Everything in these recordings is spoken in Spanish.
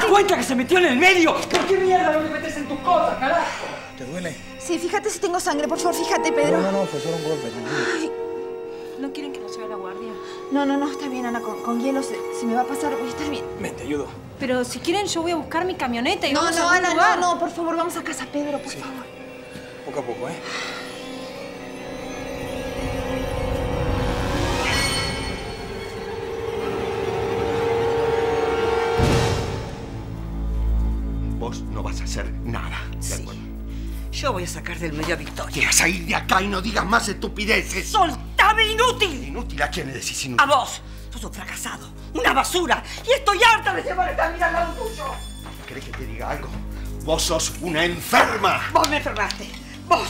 das cuenta que se metió en el medio? ¿Por qué mierda no te metes en tus cosas, carajo? ¿Te duele? Sí, fíjate si tengo sangre, por favor, fíjate, Pedro. No, fue solo un golpe, tranquilo. Ay, ¿no quieren que nos lleve a la guardia? No, está bien, Ana, con hielo se me va a pasar, voy a estar bien. Ven, te ayudo. Pero si quieren yo voy a buscar mi camioneta y vamos a algún lugar. No, por favor, vamos a casa, Pedro, por favor. Poco a poco, ¿eh? Vos no vas a hacer nada, ¿de acuerdo? Yo voy a sacar del medio a Victoria. Te vas a ir de acá y no digas más estupideces. ¡Soltame, inútil! ¿Inútil? ¿A quién le decís inútil? A vos. Sos un fracasado, una basura. Y estoy harta de llevar esta vida al lado tuyo. ¿Querés que te diga algo? Vos sos una enferma. Vos me enfermaste. Vos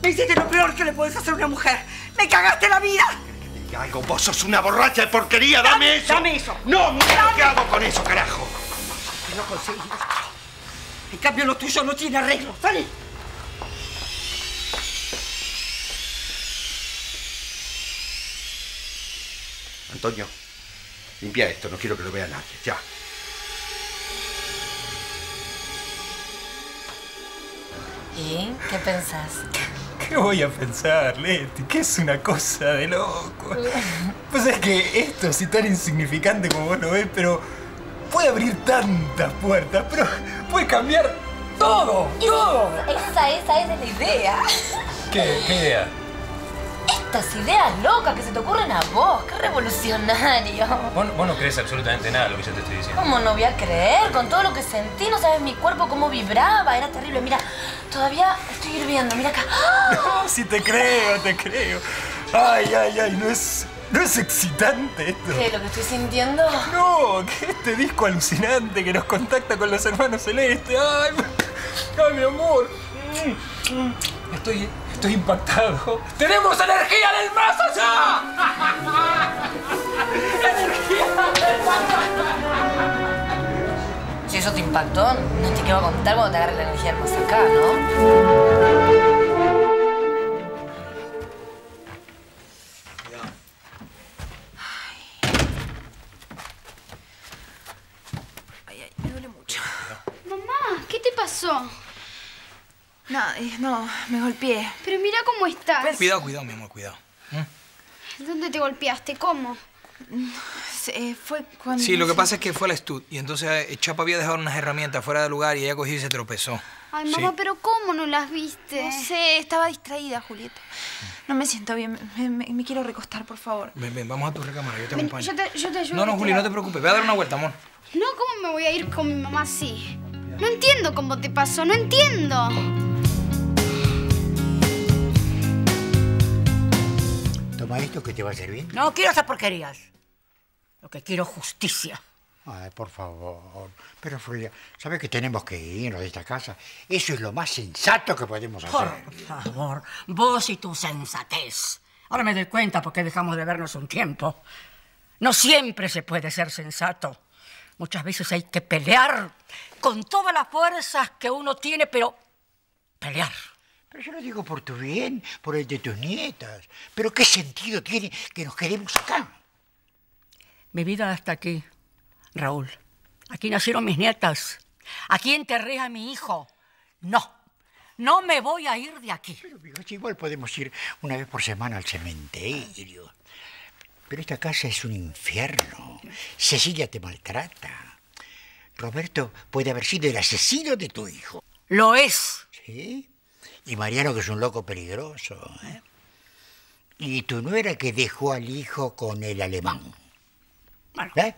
me hiciste lo peor que le podés hacer a una mujer. Me cagaste la vida. ¿Querés que te diga algo? Vos sos una borracha de porquería. Dame eso. Dame eso. No, mira lo que hago con eso, carajo. Que no conseguí. En cambio lo tuyo no tiene arreglo. Salí. Antonio, limpia esto, no quiero que lo vea nadie, ya. ¿Y qué pensás? ¿Qué voy a pensar, Leti? ¿Qué es una cosa de loco? Pues es que esto, así tan insignificante como vos lo ves, pero puede abrir tantas puertas, pero puede cambiar todo, todo. Esa es la idea. ¿Qué idea? Estas ideas locas que se te ocurren a vos, qué revolucionario. Vos no crees absolutamente nada de lo que yo te estoy diciendo. ¿Cómo no voy a creer? Con todo lo que sentí, no sabes mi cuerpo cómo vibraba, era terrible. Mira, todavía estoy hirviendo, mira acá. No, sí te creo, te creo. Ay, ¿no es excitante esto? ¿Qué, lo que estoy sintiendo? No, que este disco alucinante que nos contacta con los hermanos Celeste. Ay, mi amor. Estoy impactado. ¡Tenemos energía del más allá! ¡Energía del más allá! Si eso te impactó, no te quiero contar cuando te agarre la energía del más acá, ¿no? Ay, me duele mucho. Mamá, ¿qué te pasó? No, me golpeé. Pero mira cómo estás. Cuidado, mi amor, cuidado. ¿Dónde te golpeaste? ¿Cómo? Fue cuando... Sí, lo que pasa es que fue a la Stud. Y entonces Chapa había dejado unas herramientas fuera de lugar y ella cogió y se tropezó. Ay, mamá, pero ¿cómo no las viste? No sé, estaba distraída, Julieta. No me siento bien. Me quiero recostar, por favor. Ven, vamos a tu recámara, yo te acompaño. Yo te ayudo. No, Juli, no te preocupes. Ve a dar una vuelta, amor. No, ¿cómo me voy a ir con mi mamá así? No entiendo cómo te pasó, no entiendo. Toma esto que te va a servir. No quiero esas porquerías. Lo que quiero es justicia. Ay, por favor. Pero, Julia, ¿sabes que tenemos que irnos de esta casa? Eso es lo más sensato que podemos hacer. Por favor, vos y tu sensatez. Ahora me doy cuenta por qué dejamos de vernos un tiempo. No siempre se puede ser sensato. Muchas veces hay que pelear con todas las fuerzas que uno tiene, pero pelear. Pero yo lo digo por tu bien, por el de tus nietas. Pero ¿qué sentido tiene que nos quedemos acá? Mi vida hasta aquí, Raúl. Aquí nacieron mis nietas. Aquí enterré a mi hijo. No me voy a ir de aquí. Pero igual podemos ir una vez por semana al cementerio. Pero esta casa es un infierno. Cecilia te maltrata. Roberto puede haber sido el asesino de tu hijo. Lo es. ¿Sí? Y Mariano, que es un loco peligroso. ¿Eh? Y tu nuera, que dejó al hijo con el alemán. Bueno, ¿eh?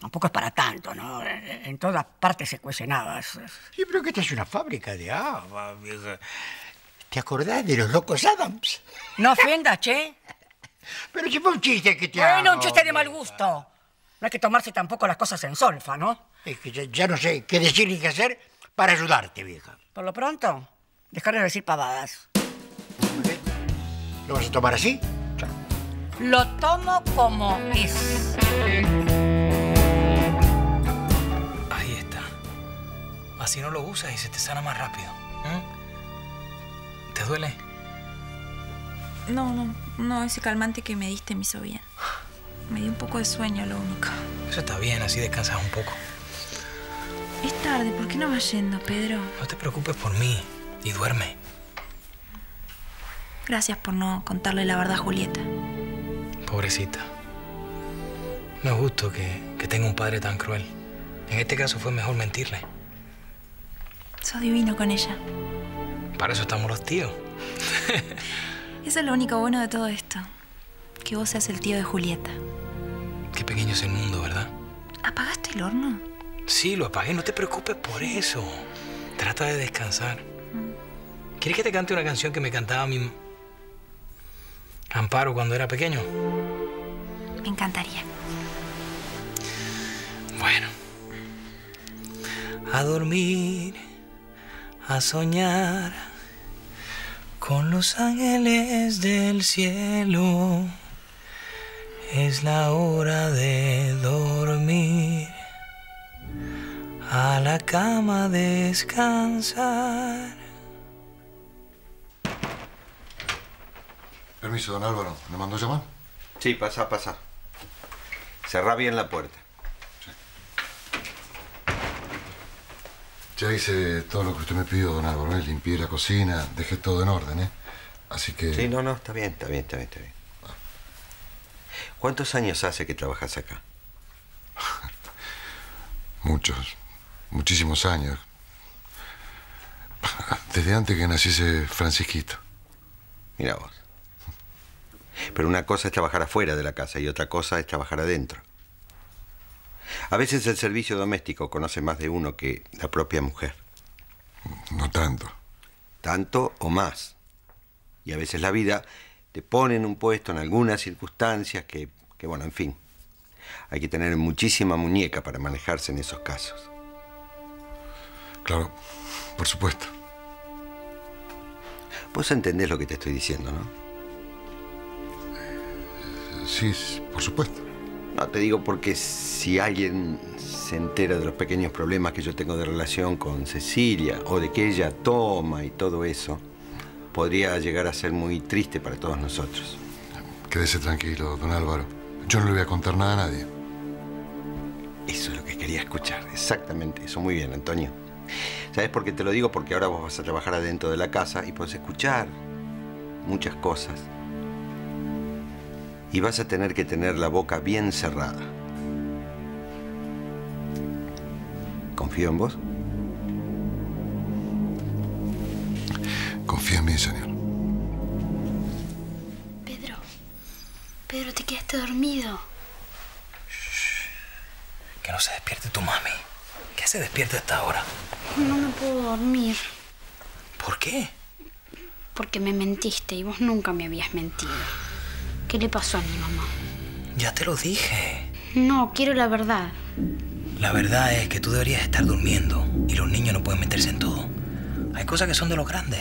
Tampoco es para tanto, ¿no? En todas partes se cuecen habas. Sí, pero que esta es una fábrica de habas, vieja. ¿Te acordás de los locos Adams? No ofendas, che. Pero si fue un chiste que te hago. Un chiste de mal gusto. No hay que tomarse tampoco las cosas en solfa, ¿no? Es que ya no sé qué decir ni qué hacer para ayudarte, vieja. Por lo pronto, dejar de decir pavadas. ¿Lo vas a tomar así? Claro. Lo tomo como es. Ahí está. Así no lo usas y se te sana más rápido. ¿Te duele? No, ese calmante que me diste me hizo bien. Me dio un poco de sueño, lo único. Eso está bien, así descansas un poco. Es tarde, ¿por qué no vas yendo, Pedro? No te preocupes por mí y duerme. Gracias por no contarle la verdad a Julieta. Pobrecita. No es justo que tenga un padre tan cruel. En este caso fue mejor mentirle. Sos divino con ella. Para eso estamos los tíos. Eso es lo único bueno de todo esto. Que vos seas el tío de Julieta. Qué pequeño es el mundo, ¿verdad? ¿Apagaste el horno? Sí, lo apagué. No te preocupes por eso. Trata de descansar. ¿Quieres que te cante una canción que me cantaba mi Amparo cuando era pequeño? Me encantaría. Bueno. A dormir, a soñar con los ángeles del cielo. Es la hora de dormir, a la cama descansar. Permiso, don Álvaro. ¿Me mandó llamar? Sí, pasa, pasa. Cerrá bien la puerta. Sí. Ya hice todo lo que usted me pidió, don Álvaro. Limpié la cocina, dejé todo en orden, ¿eh? Así que... Sí, no, está bien. ¿Cuántos años hace que trabajas acá? Muchos. Muchísimos años. Desde antes que naciese Francisquito. Mira vos. Pero una cosa es trabajar afuera de la casa y otra cosa es trabajar adentro. A veces el servicio doméstico conoce más de uno que la propia mujer. No tanto. Tanto o más. Y a veces la vida te pone en un puesto en algunas circunstancias que bueno, en fin. Hay que tener muchísima muñeca para manejarse en esos casos. Claro, por supuesto. Vos entendés lo que te estoy diciendo, ¿no? Sí, por supuesto. No, te digo porque si alguien se entera de los pequeños problemas que yo tengo de relación con Cecilia o de que ella toma y todo eso, podría llegar a ser muy triste para todos nosotros. Quédese tranquilo, don Álvaro. Yo no le voy a contar nada a nadie. Eso es lo que quería escuchar, exactamente eso. Muy bien, Antonio. ¿Sabes por qué te lo digo? Porque ahora vos vas a trabajar adentro de la casa y podés escuchar muchas cosas. Y vas a tener que tener la boca bien cerrada. ¿Confío en vos? Confío en mí, señor. Pedro. Pedro, te quedaste dormido. Shh. Que no se despierte tu mami. ¿Qué se despierta hasta ahora? No me puedo dormir. ¿Por qué? Porque me mentiste y vos nunca me habías mentido. ¿Qué le pasó a mi mamá? Ya te lo dije. No, quiero la verdad. La verdad es que tú deberías estar durmiendo y los niños no pueden meterse en todo. Hay cosas que son de los grandes.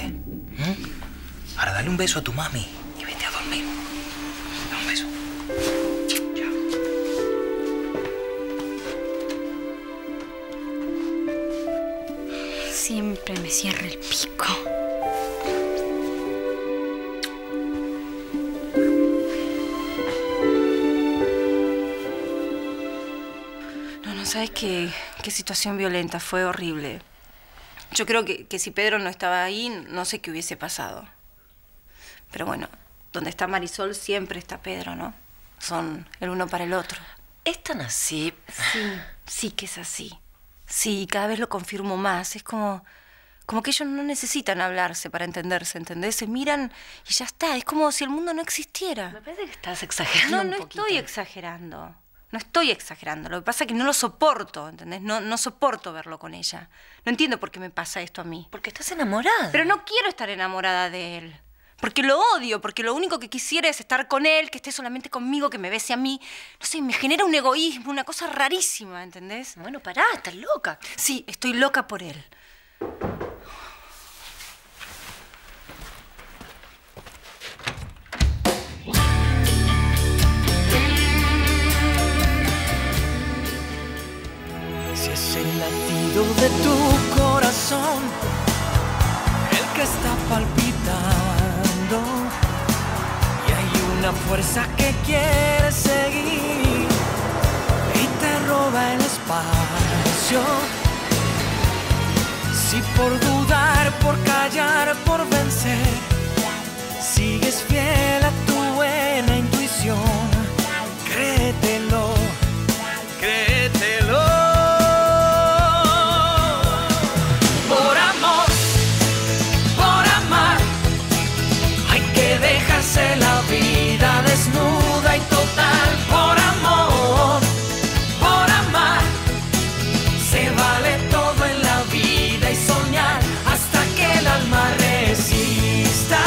Ahora dale un beso a tu mami y vete a dormir. Dale un beso. Chao. Siempre me cierra el pico. ¿Sabes qué situación violenta? Fue horrible. Yo creo que si Pedro no estaba ahí, no sé qué hubiese pasado. Pero bueno, donde está Marisol siempre está Pedro, ¿no? Son el uno para el otro. ¿Es tan así? Sí que es así. Sí, cada vez lo confirmo más. Es como que ellos no necesitan hablarse para entenderse, ¿entendés? Se miran y ya está. Es como si el mundo no existiera. Me parece que estás exagerando un poquito. No estoy exagerando. No estoy exagerando. Lo que pasa es que no lo soporto, ¿entendés? No soporto verlo con ella. No entiendo por qué me pasa esto a mí. Porque estás enamorada. Pero no quiero estar enamorada de él. Porque lo odio, porque lo único que quisiera es estar con él, que esté solamente conmigo, que me bese a mí. No sé, me genera un egoísmo, una cosa rarísima, ¿entendés? Bueno, pará, estás loca. Sí, estoy loca por él. Si es el latido de tu corazón el que está palpitando y hay una fuerza que quiere seguir y te roba el espacio, Si por dudar, por callar, por vencer, sigues fiel a tu buena intuición, créetelo, créetelo. Por amor, por amar, hay que dejarse la vida desnuda y total. Por amor, por amar, se vale todo en la vida y soñar hasta que el alma resista.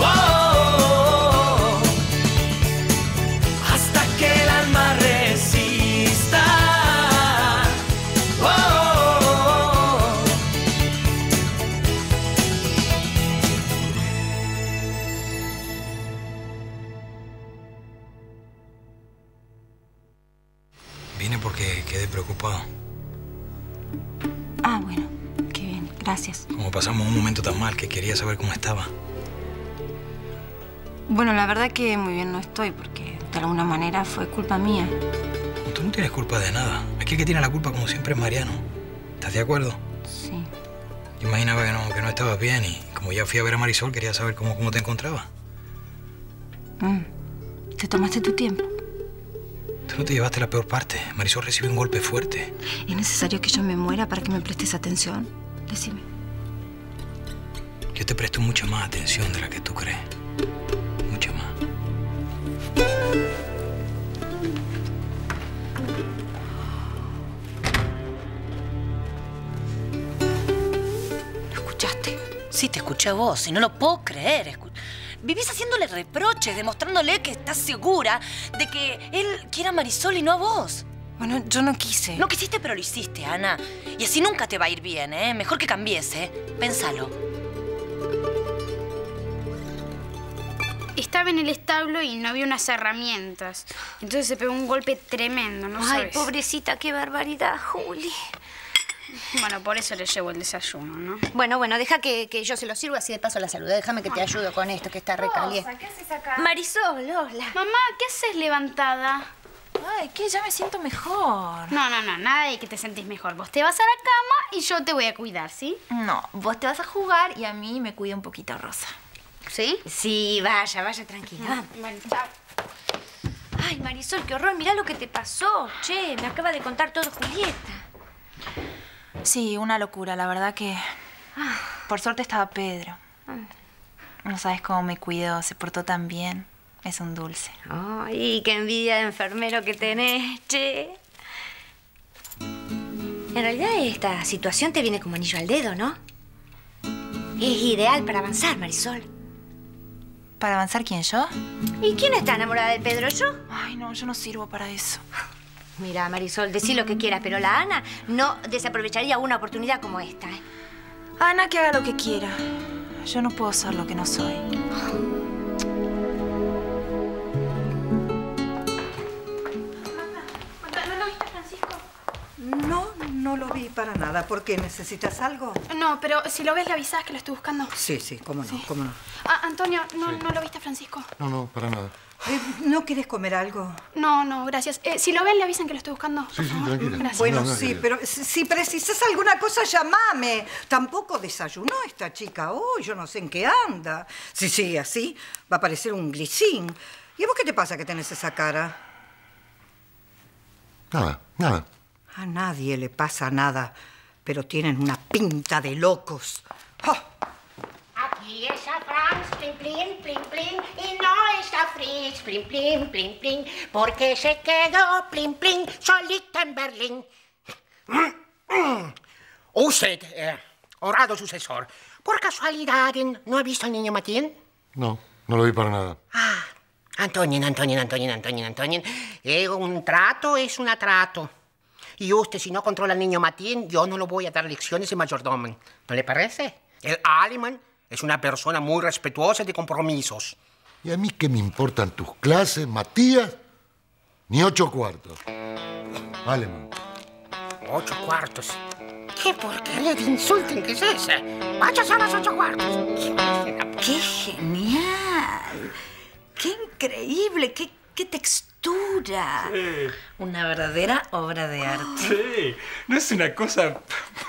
Oh, hasta que el alma resista. Oh. Vine porque quedé preocupado. Ah, bueno, qué bien, gracias. Como pasamos un momento tan mal que quería saber cómo estaba. Bueno, la verdad que muy bien no estoy, porque de alguna manera fue culpa mía. Tú no tienes culpa de nada. Aquí el que tiene la culpa, como siempre, es Mariano. ¿Estás de acuerdo? Sí. Yo imaginaba que no estabas bien y como ya fui a ver a Marisol, quería saber cómo te encontrabas. Te tomaste tu tiempo. Tú no te llevaste la peor parte. Marisol recibió un golpe fuerte. ¿Es necesario que yo me muera para que me prestes atención? Decime. Yo te presto mucha más atención de la que tú crees. Mucha más. ¿Lo escuchaste? Sí, te escuché a vos y no lo puedo creer. Vivís haciéndole reproches, demostrándole que estás segura de que él quiere a Marisol y no a vos. Bueno, yo no quise. No quisiste, pero lo hiciste, Ana. Y así nunca te va a ir bien, ¿eh? Mejor que cambies, ¿eh? Pensalo. Estaba en el establo y no había unas herramientas. Entonces se pegó un golpe tremendo, ¿no sabes? Ay, pobrecita, qué barbaridad, Juli. Bueno, por eso le llevo el desayuno, ¿no? Bueno, deja que yo se lo sirva, así de paso la saludé. Déjame que te ayudo con esto, que está recaliente. ¿Qué haces acá? Marisol, hola. Mamá, ¿qué haces levantada? Ay, ¿qué? Ya me siento mejor. No, nada de que te sentís mejor. Vos te vas a la cama y yo te voy a cuidar, ¿sí? No, vos te vas a jugar y a mí me cuida un poquito Rosa. ¿Sí? Sí, vaya, tranquila. Bueno, chao. Ay, Marisol, qué horror. Mirá lo que te pasó. Che, me acaba de contar todo Julieta. Sí, una locura. La verdad que... Por suerte estaba Pedro. No sabes cómo me cuidó. Se portó tan bien. Es un dulce. Ay, qué envidia de enfermero que tenés, che. En realidad esta situación te viene como anillo al dedo, ¿no? Es ideal para avanzar, Marisol. ¿Para avanzar quién, yo? ¿Y quién está enamorada de Pedro, yo? Ay, no, yo no sirvo para eso. Mira, Marisol, decí lo que quieras, pero la Ana no desaprovecharía una oportunidad como esta, ¿eh? Ana, que haga lo que quiera. Yo no puedo ser lo que no soy. No lo vi para nada. ¿Por qué? ¿Necesitas algo? No, pero si lo ves, le avisás que lo estoy buscando. Sí, cómo no. Ah, Antonio, ¿no lo viste a Francisco? No, para nada. ¿No quieres comer algo? No, gracias. Si lo ves, le avisan que lo estoy buscando. Sí, tranquila. Gracias. Bueno, no, pero si precisas alguna cosa, llamame. Tampoco desayunó esta chica hoy. Yo no sé en qué anda. Si sigue así, va a parecer un glisín. ¿Y a vos qué te pasa que tenés esa cara? Nada. A nadie le pasa nada, pero tienen una pinta de locos. ¡Oh! Aquí está Franz, plin, plin, plin, plin, y no está Fritz, plin, plin, plin, plin, porque se quedó, plin, plin, solita en Berlín. Usted, honrado sucesor, ¿por casualidad no ha visto al niño Matín? No lo vi para nada. Ah, Antonin, un trato es un atrato. Y usted, si no controla al niño Matín, yo no le voy a dar lecciones de mayordomo. ¿No le parece? El alemán es una persona muy respetuosa de compromisos. ¿Y a mí qué me importan tus clases, Matías? Ni 8 cuartos. Alemán. 8 cuartos. ¿Qué porquería de insulten que es esa? ¡Vayas a las 8 cuartos! ¡Qué genial! ¡Qué increíble! ¡Qué textura! Sí. Una verdadera obra de arte. Sí, no es una cosa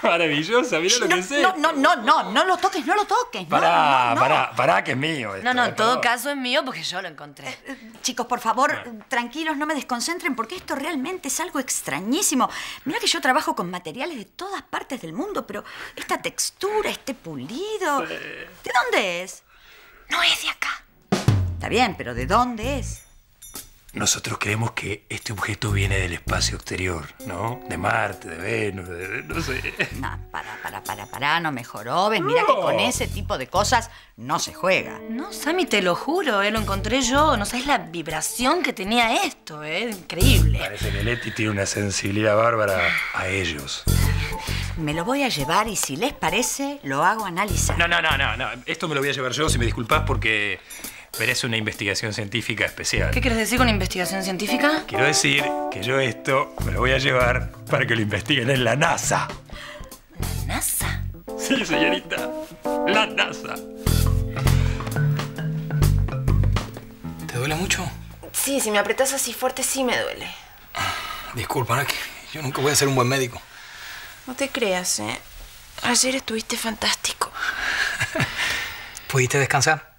maravillosa, mira lo que sé. No lo toques, no lo toques. Pará, que es mío esto. No, en todo caso es mío porque yo lo encontré. Chicos, por favor, tranquilos, no me desconcentren porque esto realmente es algo extrañísimo. Mira que yo trabajo con materiales de todas partes del mundo, pero esta textura, este pulido... ¿De dónde es? No es de acá. Está bien, pero ¿de dónde es? Nosotros creemos que este objeto viene del espacio exterior, ¿no? De Marte, de Venus, de... no sé. No, pará, no me jorobes. Mira que con ese tipo de cosas no se juega. No, Sammy, te lo juro, lo encontré yo. No sabes la vibración que tenía esto, increíble. Parece que Leti tiene una sensibilidad bárbara a ellos. Me lo voy a llevar y si les parece, lo hago analizar. No. Esto me lo voy a llevar yo, si me disculpás, porque... Pero es una investigación científica especial. ¿Qué quieres decir con investigación científica? Quiero decir que yo esto me lo voy a llevar para que lo investiguen en la NASA. ¿La NASA? Sí, señorita. La NASA. ¿Te duele mucho? Sí, si me apretás así fuerte sí me duele. Disculpa, ¿no? Yo nunca voy a ser un buen médico. No te creas, ¿eh? Ayer estuviste fantástico. ¿Pudiste descansar?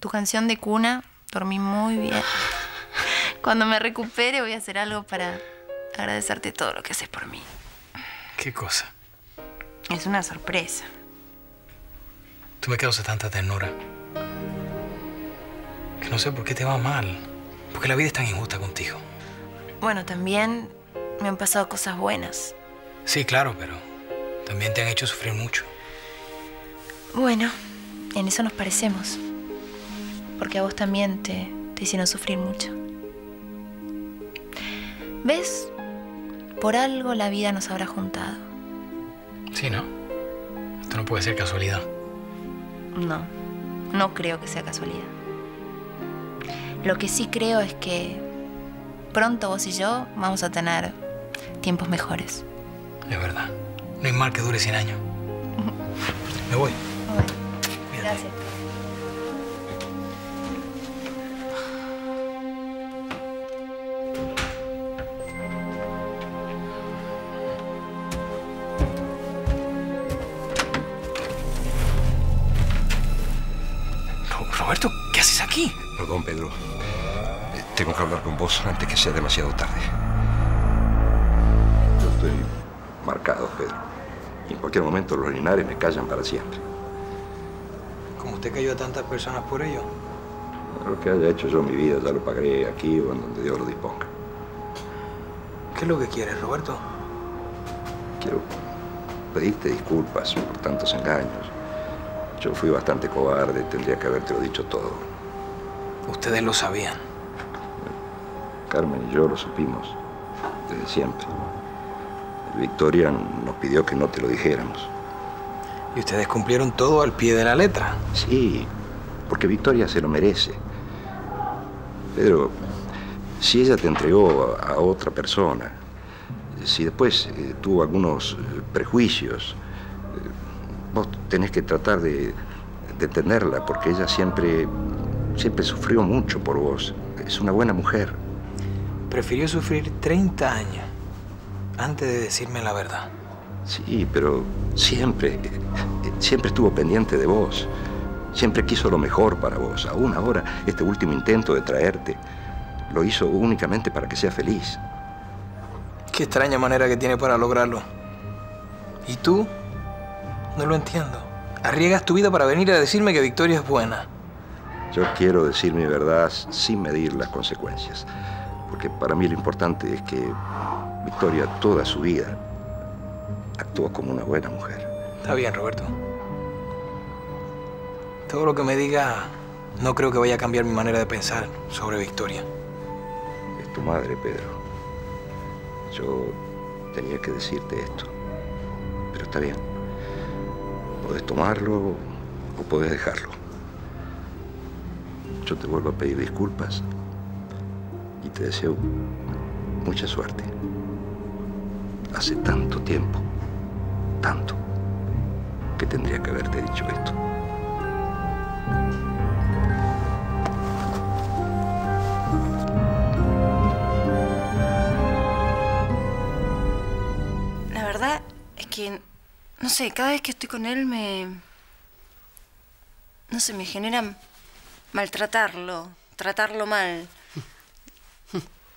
Tu canción de cuna, dormí muy bien. Cuando me recupere voy a hacer algo para agradecerte todo lo que haces por mí. ¿Qué cosa? Es una sorpresa. Tú me causas tanta ternura que no sé por qué te va mal. Porque la vida es tan injusta contigo. Bueno, también me han pasado cosas buenas. Sí, claro, pero también te han hecho sufrir mucho. Bueno, en eso nos parecemos. Porque a vos también te hicieron sufrir mucho. ¿Ves? Por algo la vida nos habrá juntado. Sí, ¿no? Esto no puede ser casualidad. No, no creo que sea casualidad. Lo que sí creo es que pronto vos y yo vamos a tener tiempos mejores. Es verdad. No hay mal que dure 100 años. Me voy. Bueno, gracias. Roberto, ¿qué haces aquí? Perdón, Pedro. Tengo que hablar con vos antes que sea demasiado tarde. Yo estoy marcado, Pedro. Y en cualquier momento los Linares me callan para siempre. ¿Cómo usted cayó a tantas personas por ello? Lo que haya hecho yo en mi vida ya lo pagaré aquí o en donde Dios lo disponga. ¿Qué es lo que quieres, Roberto? Quiero pedirte disculpas por tantos engaños. Yo fui bastante cobarde, tendría que habértelo dicho todo. ¿Ustedes lo sabían? Carmen y yo lo supimos, desde siempre. Victoria nos pidió que no te lo dijéramos. ¿Y ustedes cumplieron todo al pie de la letra? Sí, porque Victoria se lo merece. Pedro, si ella te entregó a otra persona, si después tuvo algunos prejuicios, vos tenés que tratar de entenderla, porque ella siempre sufrió mucho por vos. Es una buena mujer. Prefirió sufrir 30 años antes de decirme la verdad. Sí, pero siempre estuvo pendiente de vos. Siempre quiso lo mejor para vos. Aún ahora, este último intento de traerte lo hizo únicamente para que seas feliz. Qué extraña manera que tiene para lograrlo. ¿Y tú? No lo entiendo. Arriesgas tu vida para venir a decirme que Victoria es buena. Yo quiero decir mi verdad sin medir las consecuencias. Porque para mí lo importante es que Victoria toda su vida actuó como una buena mujer. Está bien, Roberto. Todo lo que me diga no creo que vaya a cambiar mi manera de pensar sobre Victoria. Es tu madre, Pedro. Yo tenía que decirte esto. Pero está bien. Podés tomarlo o podés dejarlo. Yo te vuelvo a pedir disculpas y te deseo mucha suerte. Hace tanto tiempo que tendría que haberte dicho esto. No sé, cada vez que estoy con él no sé, me genera maltratarlo, tratarlo mal.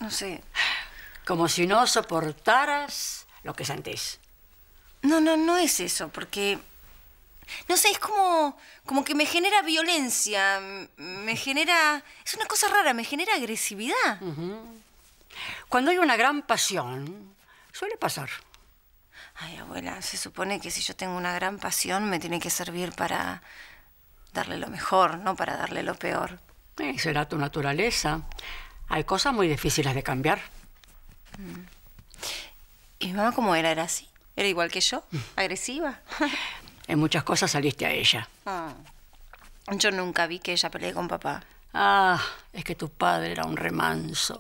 No sé. Como si no soportaras lo que sentís. No es eso, porque... No sé, es como que me genera violencia, me genera... Es una cosa rara, me genera agresividad. Uh-huh. Cuando hay una gran pasión, suele pasar. Ay, abuela, se supone que si yo tengo una gran pasión me tiene que servir para darle lo mejor, no para darle lo peor. Será tu naturaleza. Hay cosas muy difíciles de cambiar. Mm. ¿Y mi mamá cómo era? ¿Era así? ¿Era igual que yo? ¿Agresiva? En muchas cosas saliste a ella. Ah. Yo nunca vi que ella peleé con papá. Ah, es que tu padre era un remanso.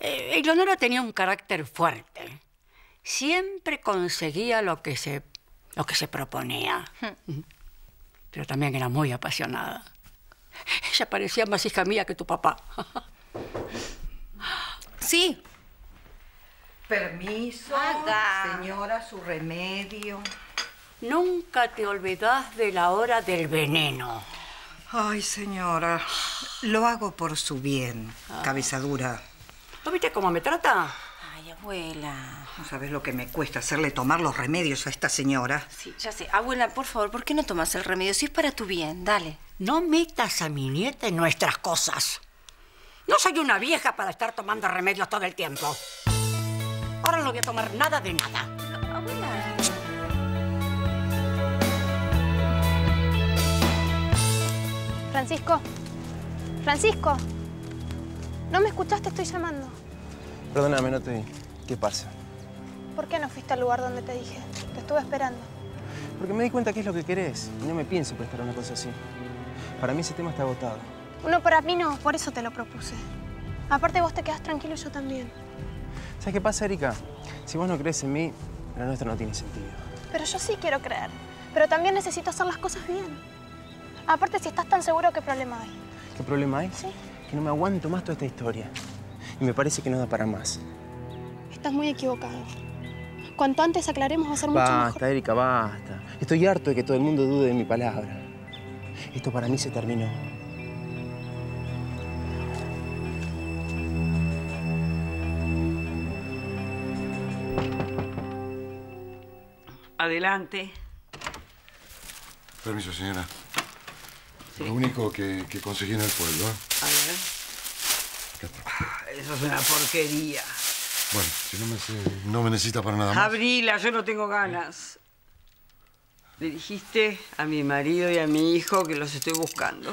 Eleonora tenía un carácter fuerte. Siempre conseguía lo que se proponía. Pero también era muy apasionada. Ella parecía más hija mía que tu papá. Sí. Permiso, señora, su remedio. Nunca te olvidás de la hora del veneno. Ay, señora, lo hago por su bien, cabeza dura. ¿No viste cómo me trata? Ay, abuela. ¿No sabes lo que me cuesta hacerle tomar los remedios a esta señora? Sí, ya sé. Abuela, por favor, ¿por qué no tomas el remedio? Si es para tu bien, dale. No metas a mi nieta en nuestras cosas. No soy una vieja para estar tomando remedios todo el tiempo. Ahora no voy a tomar nada de nada. No, abuela. Francisco. Francisco. ¿No me escuchaste? Estoy llamando. Perdóname, no te vi. ¿Qué pasa? ¿Por qué no fuiste al lugar donde te dije? Te estuve esperando. Porque me di cuenta que es lo que querés. Y no me pienso prestar una cosa así. Para mí ese tema está agotado. No, para mí no. Por eso te lo propuse. Aparte vos te quedás tranquilo y yo también. ¿Sabes qué pasa, Erika? Si vos no crees en mí, la nuestra no tiene sentido. Pero yo sí quiero creer. Pero también necesito hacer las cosas bien. Aparte, si estás tan seguro, ¿qué problema hay? ¿Qué problema hay? Sí. Que no me aguanto más toda esta historia. Y me parece que no da para más. Estás muy equivocado. Cuanto antes aclaremos va a ser mucho mejor. Basta, Erika, basta. Estoy harto de que todo el mundo dude de mi palabra. Esto para mí se terminó. Adelante. Permiso, señora. Sí. Lo único que conseguí en el pueblo. A ver. Eso es una porquería. Bueno, si no me necesita para nada más. Abrila, yo no tengo ganas. ¿Le dijiste a mi marido y a mi hijo que los estoy buscando?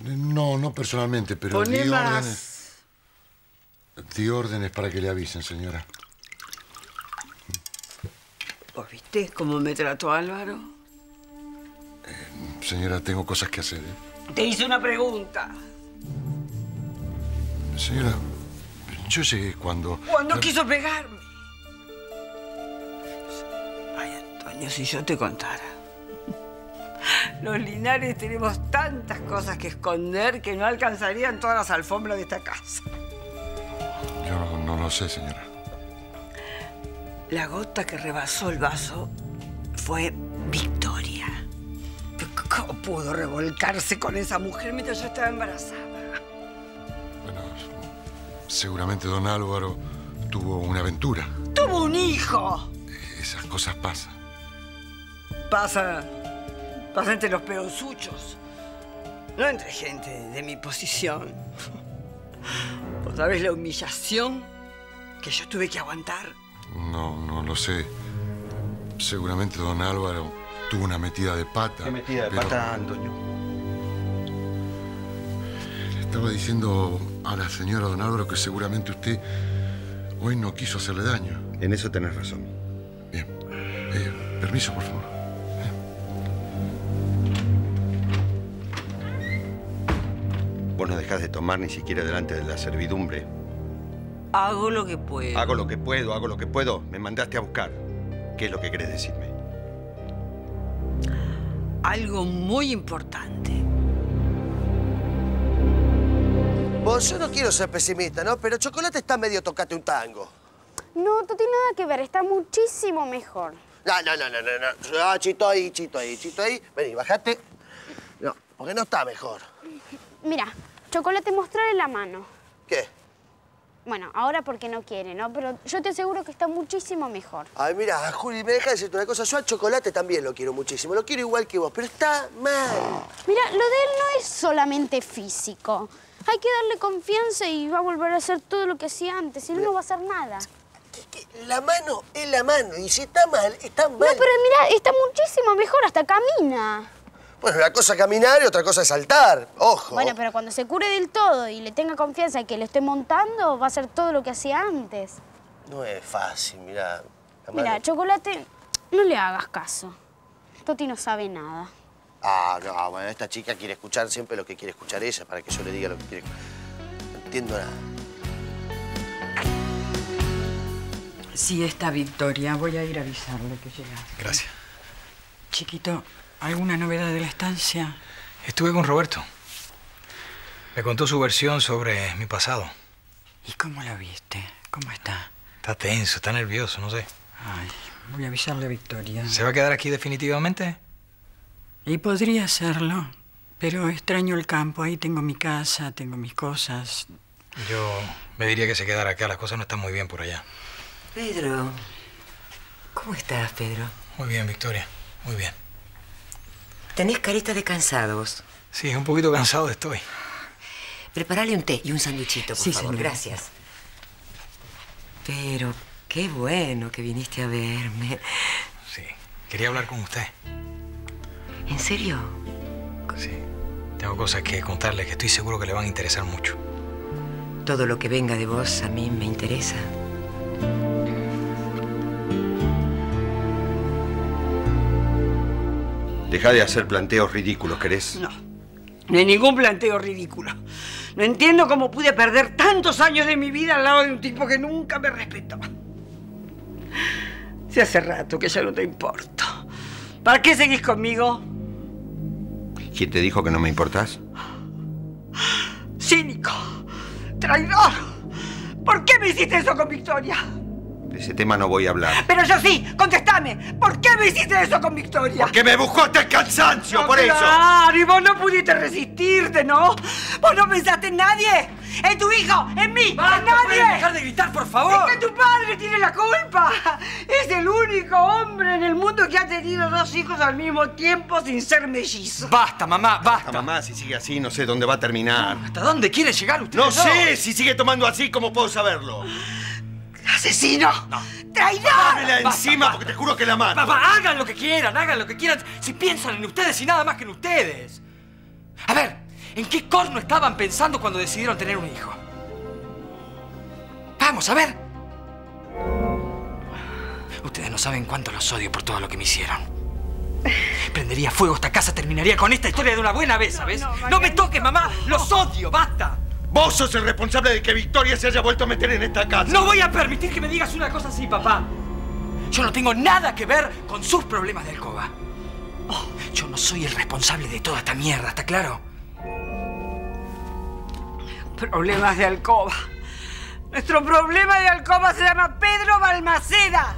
No personalmente, pero di órdenes. Di órdenes para que le avisen, señora. ¿Vos viste cómo me trató Álvaro? Señora, tengo cosas que hacer, ¿eh? Te hice una pregunta. Señora, yo llegué cuando... Cuando quiso pegarme. Ay, Antonio, si yo te contara. Los Linares tenemos tantas cosas que esconder que no alcanzarían todas las alfombras de esta casa. Yo no lo sé, señora. La gota que rebasó el vaso fue Victoria. ¿Cómo pudo revolcarse con esa mujer mientras yo estaba embarazada? Bueno, seguramente don Álvaro tuvo una aventura. ¡Tuvo un hijo! Esas cosas pasan. Pasa entre los peonzuchos. No entre gente de mi posición. ¿Vos sabés la humillación que yo tuve que aguantar? No lo sé. Seguramente don Álvaro tuvo una metida de pata. ¿Qué metida de pata, Antonio? Le estaba diciendo a la señora don Álvaro que seguramente usted hoy no quiso hacerle daño. En eso tenés razón. Bien. Permiso, por favor. Vos no dejás de tomar ni siquiera delante de la servidumbre. Hago lo que puedo. Hago lo que puedo. Me mandaste a buscar. ¿Qué es lo que querés decirme? Algo muy importante. Vos, yo no quiero ser pesimista, ¿no? Pero Chocolate está medio tocate un tango. No tiene nada que ver. Está muchísimo mejor. No. Ah, chito ahí. Vení, bajate. No, porque no está mejor. Mira, Chocolate, mostrarle la mano. ¿Qué? Bueno, ahora porque no quiere, ¿no? Pero yo te aseguro que está muchísimo mejor. Ay, mira, Juli, me deja decirte una cosa. Yo a Chocolate también lo quiero muchísimo. Lo quiero igual que vos, pero está mal. Mira, lo de él no es solamente físico. Hay que darle confianza y va a volver a hacer todo lo que hacía antes. Si no, no va a hacer nada. La mano es la mano. Y si está mal, está mal. No, pero mira, está muchísimo mejor. Hasta camina. Bueno, una cosa es caminar y otra cosa es saltar. Ojo. Bueno, pero cuando se cure del todo y le tenga confianza y que lo esté montando, va a hacer todo lo que hacía antes. No es fácil, mirá. Mirá, Chocolate, no le hagas caso. Toti no sabe nada. Ah, no, bueno, esta chica quiere escuchar siempre lo que quiere escuchar ella para que yo le diga lo que quiere escuchar. No entiendo nada. Sí, está Victoria. Voy a ir a avisarle que llegaste. Gracias. Chiquito, ¿alguna novedad de la estancia? Estuve con Roberto. Me contó su versión sobre mi pasado. ¿Y cómo la viste? ¿Cómo está? Está tenso, está nervioso, no sé. Ay, voy a avisarle a Victoria. ¿Se va a quedar aquí definitivamente? Y podría hacerlo, pero extraño el campo. Ahí tengo mi casa, tengo mis cosas. Yo me diría que se quedara acá. Las cosas no están muy bien por allá. Pedro. ¿Cómo estás, Pedro? Muy bien, Victoria. Muy bien. ¿Tenés carita de cansado vos? Sí, un poquito cansado estoy. Preparale un té y un sanduchito, por favor. Sí, señora. Gracias. Pero qué bueno que viniste a verme. Sí, quería hablar con usted. ¿En serio? Sí. Tengo cosas que contarle que estoy seguro que le van a interesar mucho. Todo lo que venga de vos a mí me interesa. Dejá de hacer planteos ridículos, ¿querés? No. No hay ningún planteo ridículo. No entiendo cómo pude perder tantos años de mi vida al lado de un tipo que nunca me respetó. Si hace rato que ya no te importo. ¿Para qué seguís conmigo? ¿Quién te dijo que no me importás? Cínico. Traidor. ¿Por qué me hiciste eso con Victoria? De ese tema no voy a hablar. Pero yo sí. Contéstame. ¿Por qué me hiciste eso con Victoria? Porque me buscó hasta el cansancio, no, por claro, eso. Claro, y vos no pudiste resistirte, ¿no? Vos no pensaste en nadie. En tu hijo, en mí, basta, en nadie. ¿Puedes dejar de gritar, por favor? Es que tu padre tiene la culpa. Es el único hombre en el mundo que ha tenido dos hijos al mismo tiempo sin ser mellizo. Basta, mamá, basta. Mamá, si sigue así, no sé dónde va a terminar. ¿Hasta dónde quiere llegar usted? No sé, si sigue tomando así, ¿cómo puedo saberlo? ¡Asesino! No. ¡Traidor! ¡Dámela encima, basta, porque te juro que la mato! Papá, hagan lo que quieran, si piensan en ustedes y nada más que en ustedes. A ver, ¿en qué corno estaban pensando cuando decidieron tener un hijo? Vamos, a ver. Ustedes no saben cuánto los odio por todo lo que me hicieron. Prendería fuego esta casa, terminaría con esta historia de una buena vez, ¿sabes? ¡No me toques, mamá! ¡Los odio! ¡Basta! Vos sos el responsable de que Victoria se haya vuelto a meter en esta casa. No voy a permitir que me digas una cosa así, papá. Yo no tengo nada que ver con sus problemas de alcoba. Oh, yo no soy el responsable de toda esta mierda, ¿está claro? Problemas de alcoba. Nuestro problema de alcoba se llama Pedro Balmaceda.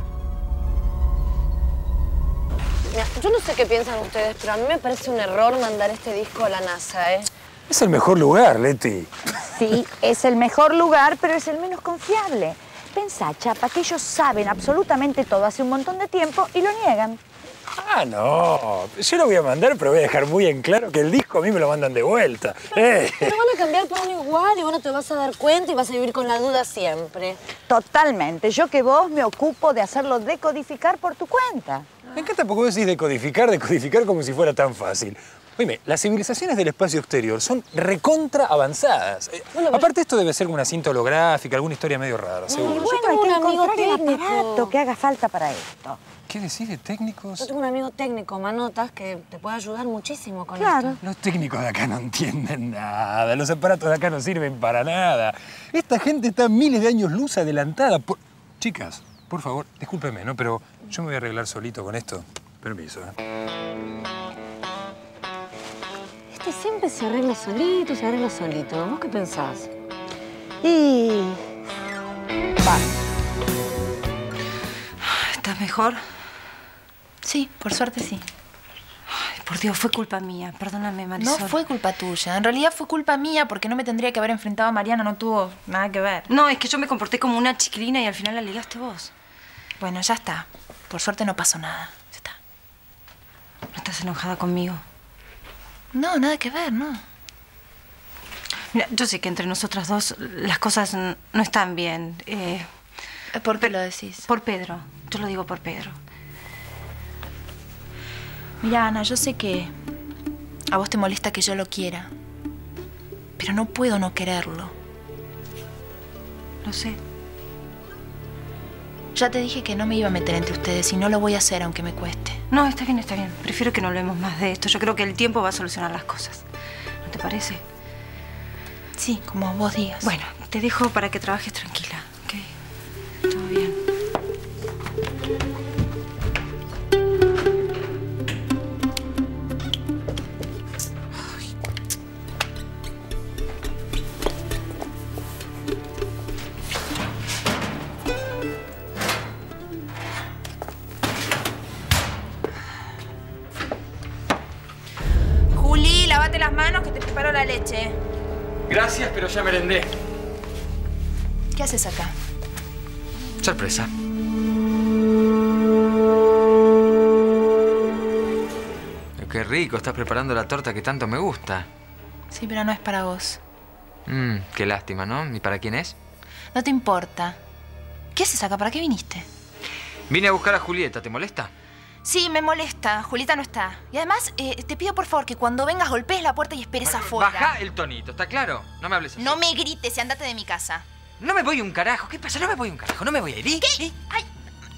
Mira, yo no sé qué piensan ustedes, pero a mí me parece un error mandar este disco a la NASA, ¿eh? Es el mejor lugar, Leti. Sí, es el mejor lugar, pero es el menos confiable. Pensá, Chapa, que ellos saben absolutamente todo hace un montón de tiempo y lo niegan. Ah, no. Yo lo voy a mandar, pero voy a dejar muy en claro que el disco a mí me lo mandan de vuelta. Pero van a cambiar por uno igual y vos no te vas a dar cuenta y vas a vivir con la duda siempre. Totalmente. Yo que vos me ocupo de hacerlo decodificar por tu cuenta. Me encanta porque vos decís decodificar como si fuera tan fácil. Oye, las civilizaciones del espacio exterior son recontra avanzadas. Bueno, aparte, esto debe ser una cinta holográfica, alguna historia medio rara, seguro. Y bueno, hay que encontrar un aparato que haga falta para esto. ¿Qué decís de técnicos? Yo tengo un amigo técnico, Manotas, que te puede ayudar muchísimo con esto. Los técnicos de acá no entienden nada. Los aparatos de acá no sirven para nada. Esta gente está miles de años luz adelantada. Chicas, por favor, discúlpenme, ¿no? Pero yo me voy a arreglar solito con esto. Permiso, Siempre se arregla solito, ¿Vos qué pensás? Y... va. ¿Estás mejor? Sí, por suerte sí. Ay, por Dios, fue culpa mía. Perdóname, Marisol. No fue culpa tuya. En realidad fue culpa mía porque no me tendría que haber enfrentado a Mariana. No tuvo nada que ver. No, es que yo me comporté como una chiquilina y al final la ligaste vos. Bueno, ya está. Por suerte no pasó nada. Ya está. ¿No estás enojada conmigo? No, nada que ver, no. Mira, yo sé que entre nosotras dos las cosas no están bien. ¿Por qué lo decís? Por Pedro. Yo lo digo por Pedro. Mira, Ana, yo sé que a vos te molesta que yo lo quiera, pero no puedo no quererlo. Lo sé. Ya te dije que no me iba a meter entre ustedes y no lo voy a hacer aunque me cueste. No, está bien, está bien. Prefiero que no hablemos más de esto. Yo creo que el tiempo va a solucionar las cosas. ¿No te parece? Sí, como vos digas. Bueno, te dejo para que trabajes tranquila, ¿ok? Todo bien. Lávate las manos que te preparo la leche. Gracias, pero ya merendé. ¿Qué haces acá? Sorpresa. Qué rico, estás preparando la torta que tanto me gusta. Sí, pero no es para vos. Qué lástima, ¿no? ¿Y para quién es? No te importa. ¿Qué haces acá? ¿Para qué viniste? Vine a buscar a Julieta, ¿te molesta? Sí, me molesta. Julieta no está. Y además, te pido por favor que cuando vengas golpees la puerta y esperes afuera. Baja el tonito, ¿está claro? No me hables así. No me grites y andate de mi casa. No me voy un carajo. ¿Qué pasa? No me voy un carajo. No me voy a ir. ¿Qué? Ay,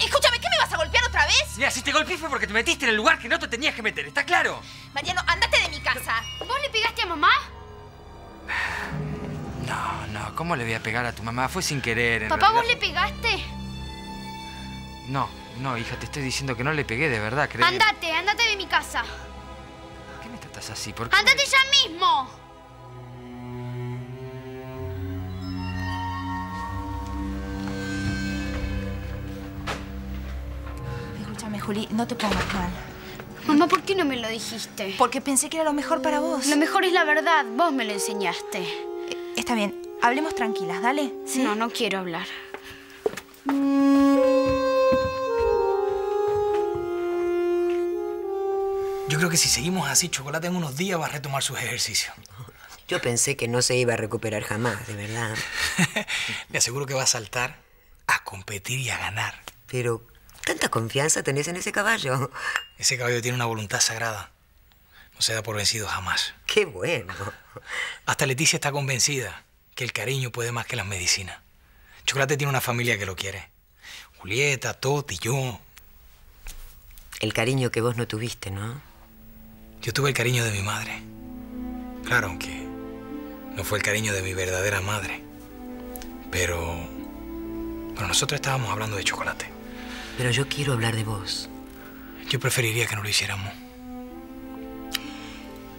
escúchame, ¿qué me vas a golpear otra vez? Mira, si te golpeé fue porque te metiste en el lugar que no te tenías que meter, ¿está claro? Mariano, andate de mi casa. No. ¿Vos le pegaste a mamá? No, no. ¿Cómo le voy a pegar a tu mamá? Fue sin querer, en realidad. ¿Papá, vos le pegaste? No. No, hija, te estoy diciendo que no le pegué de verdad, creo. Andate, andate de mi casa. ¿Por qué me tratas así? ¿Por qué? ¡Andate ya mismo! Escúchame, Juli, no te pongas mal. Mamá, ¿por qué no me lo dijiste? Porque pensé que era lo mejor para vos. Lo mejor es la verdad, vos me lo enseñaste. Está bien, hablemos tranquilas, dale. ¿Sí? No, no quiero hablar. Yo creo que si seguimos así, Chocolate en unos días va a retomar sus ejercicios. Yo pensé que no se iba a recuperar jamás, de verdad. Le aseguro que va a saltar, a competir y a ganar. Pero, ¿tanta confianza tenés en ese caballo? Ese caballo tiene una voluntad sagrada. No se da por vencido jamás. ¡Qué bueno! Hasta Leticia está convencida que el cariño puede más que las medicinas. Chocolate tiene una familia que lo quiere. Julieta, Tot y yo. El cariño que vos no tuviste, ¿no? Yo tuve el cariño de mi madre. Claro, aunque no fue el cariño de mi verdadera madre. Pero... bueno, nosotros estábamos hablando de Chocolate. Pero yo quiero hablar de vos. Yo preferiría que no lo hiciéramos.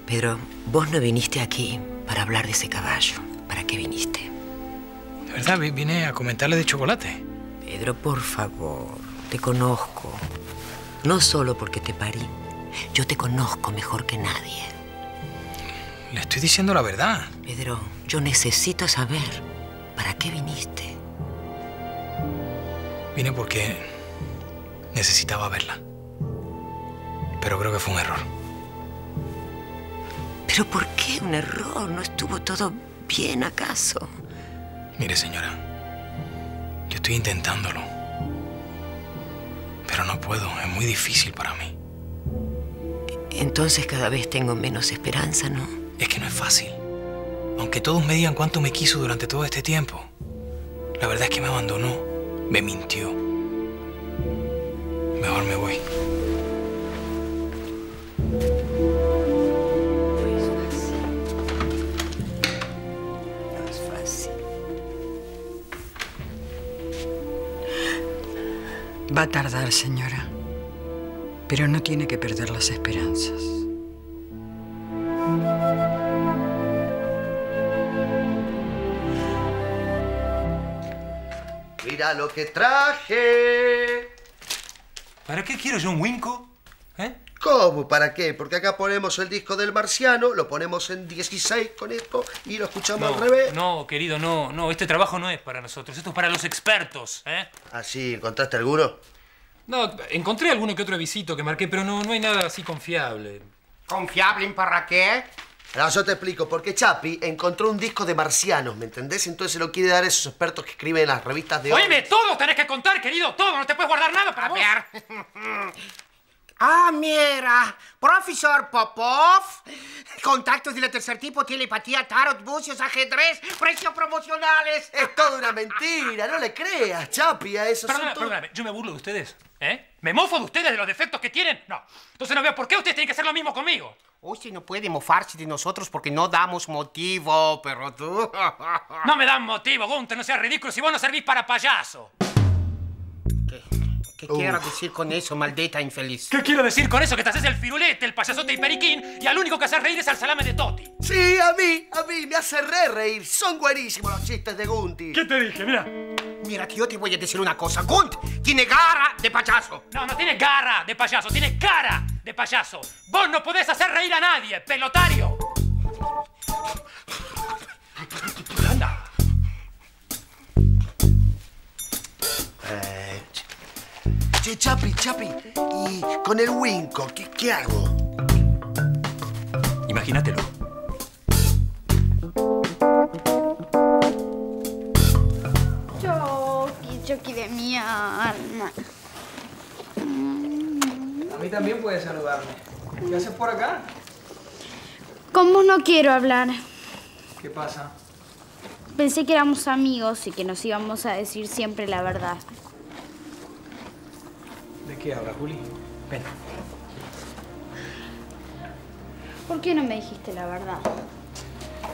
Pedro, vos no viniste aquí para hablar de ese caballo. ¿Para qué viniste? De verdad, vine a comentarle de Chocolate. Pedro, por favor, te conozco. No solo porque te parí. Yo te conozco mejor que nadie. Le estoy diciendo la verdad. Pedro, yo necesito saber para qué viniste. Vine porque necesitaba verla. Pero creo que fue un error. ¿Pero por qué un error? ¿No estuvo todo bien acaso? Mire, señora, yo estoy intentándolo. Pero no puedo, es muy difícil para mí. Entonces cada vez tengo menos esperanza, ¿no? Es que no es fácil. Aunque todos me digan cuánto me quiso durante todo este tiempo, la verdad es que me abandonó, me mintió. Mejor me voy. No es fácil. Va a tardar, señora. Pero no tiene que perder las esperanzas. Mira lo que traje. ¿Para qué quiero yo un Winco? ¿Eh? ¿Cómo? ¿Para qué? Porque acá ponemos el disco del Marciano, lo ponemos en 16 con esto y lo escuchamos al revés. No, querido, no. Este trabajo no es para nosotros, esto es para los expertos, ¿eh? ¿Ah, sí? ¿Encontraste alguno? No, encontré alguno que otro visito que marqué, pero no hay nada así confiable. ¿Confiable para qué? Ahora yo te explico, porque Chapi encontró un disco de marcianos, ¿me entendés? Entonces se lo quiere dar a esos expertos que escriben en las revistas de hoy. Oíme, todo tenés que contar, querido, todo, no te puedes guardar nada para pear. Ah, mira, profesor Popov, contactos de la tercer tipo, telepatía, tarot, bucios, ajedrez, precios promocionales. Es toda una mentira, no le creas, Chapi, a eso. Perdóname, yo me burlo de ustedes, ¿eh? Me mofo de ustedes, de los defectos que tienen. No, entonces no veo por qué ustedes tienen que hacer lo mismo conmigo. Usted no puede mofarse de nosotros porque no damos motivo, pero tú... No me dan motivo, Gunther, no seas ridículo, si vos no servís para payaso. ¿Qué quiero decir con eso, maldita infeliz? ¿Qué quiero decir con eso? Que te haces el firulete, el payasote y periquín, y al único que haces reír es al salame de Toti. Sí, a mí, me hace reír. Son buenísimos los chistes de Gunti. ¿Qué te dije? Mira, tío, te voy a decir una cosa. Gunt tiene garra de payaso. No tiene garra de payaso, tiene cara de payaso. Vos no podés hacer reír a nadie, pelotario. Anda. Chapi, y con el Winco, ¿qué hago? Imagínatelo. Chucky de mi alma. A mí también puedes saludarme. ¿Qué haces por acá? Como no quiero hablar. ¿Qué pasa? Pensé que éramos amigos y que nos íbamos a decir siempre la verdad. ¿De qué habla, Juli? Ven. ¿Por qué no me dijiste la verdad?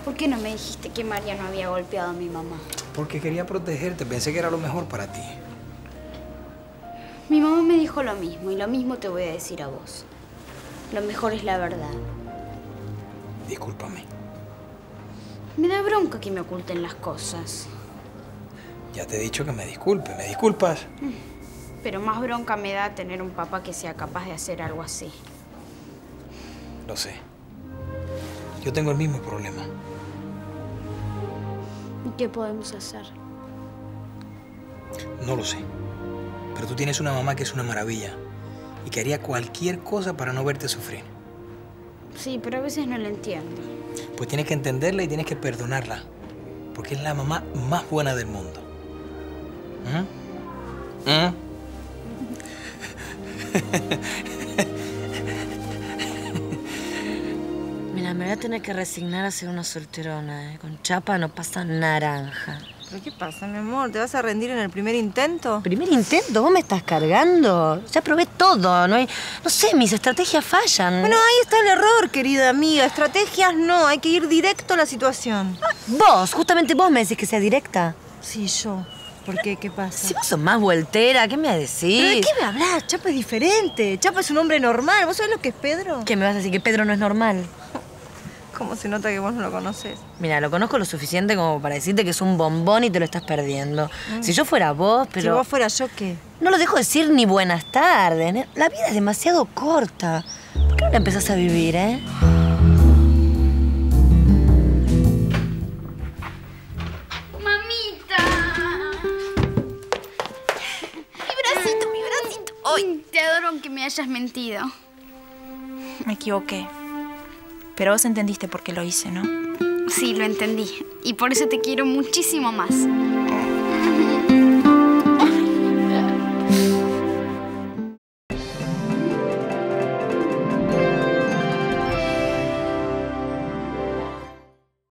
¿Por qué no me dijiste que Mariano había golpeado a mi mamá? Porque quería protegerte. Pensé que era lo mejor para ti. Mi mamá me dijo lo mismo y lo mismo te voy a decir a vos. Lo mejor es la verdad. Discúlpame. Me da bronca que me oculten las cosas. Ya te he dicho que me disculpe. ¿Me disculpas? Pero más bronca me da tener un papá que sea capaz de hacer algo así. Lo sé. Yo tengo el mismo problema. ¿Y qué podemos hacer? No lo sé. Pero tú tienes una mamá que es una maravilla y que haría cualquier cosa para no verte sufrir. Sí, pero a veces no la entiendo. Pues tienes que entenderla y tienes que perdonarla. Porque es la mamá más buena del mundo. Mira, me voy a tener que resignar a ser una solterona, ¿eh? Con Chapa no pasa naranja. ¿Pero qué pasa, mi amor? ¿Te vas a rendir en el primer intento? ¿Primer intento? ¿Vos me estás cargando? Ya probé todo, ¿no? No sé, mis estrategias fallan. Bueno, ahí está el error, querida amiga. Estrategias no, hay que ir directo a la situación. Ah, vos, justamente vos me decís que sea directa. Sí, yo. ¿Por qué? ¿Qué pasa? Si vos sos más vueltera, ¿qué me vas a decir? ¿Pero de qué me hablas? Chapa es diferente. Chapa es un hombre normal. ¿Vos sabés lo que es Pedro? ¿Qué me vas a decir? ¿Que Pedro no es normal? ¿Cómo se nota que vos no lo conocés? Mira, lo conozco lo suficiente como para decirte que es un bombón y te lo estás perdiendo. Si yo fuera vos, pero... Si vos fuera yo, ¿qué? No lo dejo decir ni buenas tardes. La vida es demasiado corta. ¿Por qué no la empezás a vivir, eh? Te adoro aunque me hayas mentido. Me equivoqué. Pero vos entendiste por qué lo hice, ¿no? Sí, lo entendí. Y por eso te quiero muchísimo más.